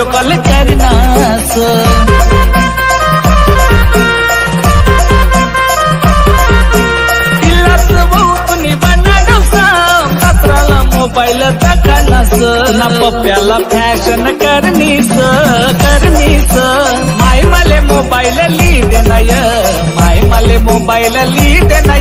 Video call करना सो mobile तक ना पप्याला फैशन करनी सो माय मले मोबाइल ली देना माय मले मोबाइल ली देना।